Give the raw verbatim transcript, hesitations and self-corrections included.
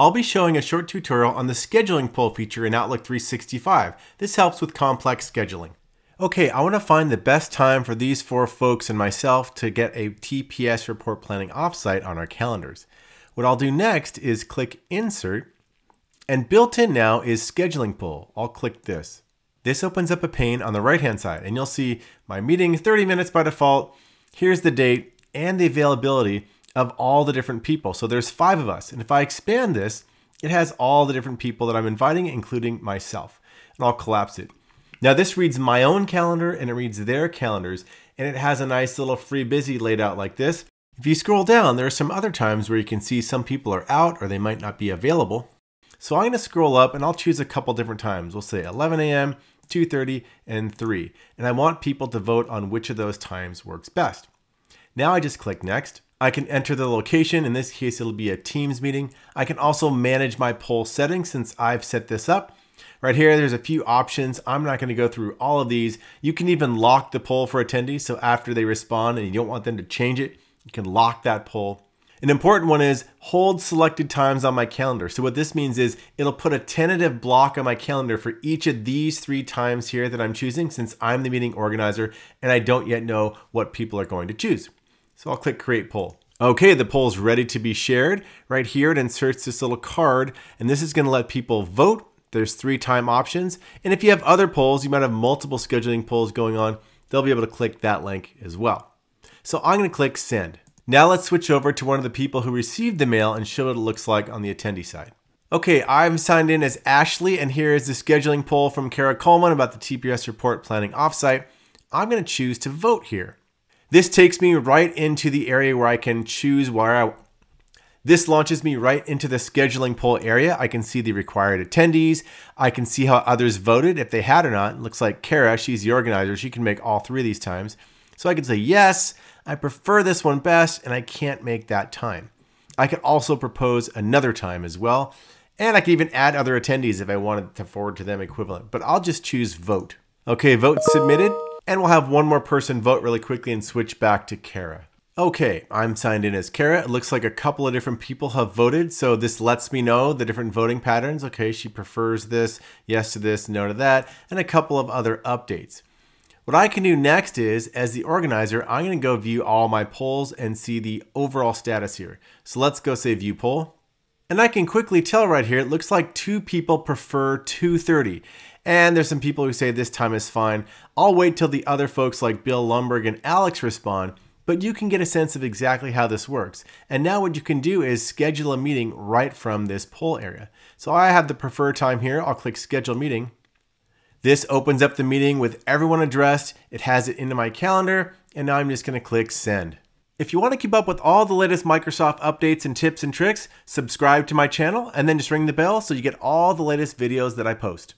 I'll be showing a short tutorial on the scheduling poll feature in Outlook three sixty-five. This helps with complex scheduling. Okay, I want to find the best time for these four folks and myself to get a T P S report planning offsite on our calendars. What I'll do next is click Insert, and built in now is Scheduling Poll. I'll click this. This opens up a pane on the right-hand side, and you'll see my meeting thirty minutes by default. Here's the date and the availability of all the different people. So there's five of us, and if I expand this, it has all the different people that I'm inviting, including myself, and I'll collapse it. Now this reads my own calendar and it reads their calendars, and it has a nice little free busy laid out like this. If you scroll down, there are some other times where you can see some people are out or they might not be available. So I'm gonna scroll up and I'll choose a couple different times. We'll say eleven A M, two thirty, and three. And I want people to vote on which of those times works best. Now I just click Next. I can enter the location. In this case, it'll be a Teams meeting. I can also manage my poll settings since I've set this up. Right here, there's a few options. I'm not gonna go through all of these. You can even lock the poll for attendees, so after they respond and you don't want them to change it, you can lock that poll. An important one is hold selected times on my calendar. So what this means is it'll put a tentative block on my calendar for each of these three times here that I'm choosing, since I'm the meeting organizer and I don't yet know what people are going to choose. So I'll click Create Poll. Okay, the poll's ready to be shared. Right here, it inserts this little card, and this is gonna let people vote. There's three time options. And if you have other polls, you might have multiple scheduling polls going on. They'll be able to click that link as well. So I'm going to click Send. Now let's switch over to one of the people who received the mail and show what it looks like on the attendee side. Okay, I'm signed in as Ashley, and here is the scheduling poll from Kara Coleman about the T P S report planning offsite. I'm going to choose to vote here. This takes me right into the area where I can choose where I This launches me right into the scheduling poll area. I can see the required attendees. I can see how others voted, if they had or not. It looks like Kara, she's the organizer. She can make all three of these times. So I can say, yes, I prefer this one best, and I can't make that time. I could also propose another time as well. And I could even add other attendees if I wanted to forward to them equivalent, but I'll just choose vote. Okay, vote submitted. And we'll have one more person vote really quickly and switch back to Kara. Okay, I'm signed in as Kara. It looks like a couple of different people have voted, so this lets me know the different voting patterns. Okay, she prefers this, yes to this, no to that, and a couple of other updates. What I can do next is, as the organizer, I'm gonna go view all my polls and see the overall status here. So let's go say View Poll. And I can quickly tell right here, it looks like two people prefer two thirty. And there's some people who say this time is fine. I'll wait till the other folks like Bill Lumberg and Alex respond, but you can get a sense of exactly how this works. And now what you can do is schedule a meeting right from this poll area. So I have the preferred time here. I'll click Schedule Meeting. This opens up the meeting with everyone addressed. It has it into my calendar, and now I'm just gonna click Send. If you wanna keep up with all the latest Microsoft updates and tips and tricks, subscribe to my channel, and then just ring the bell so you get all the latest videos that I post.